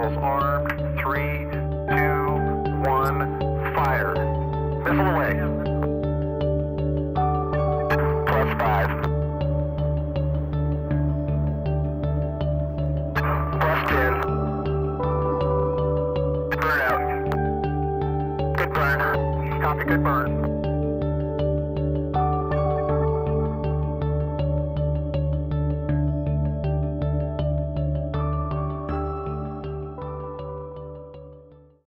vehicles are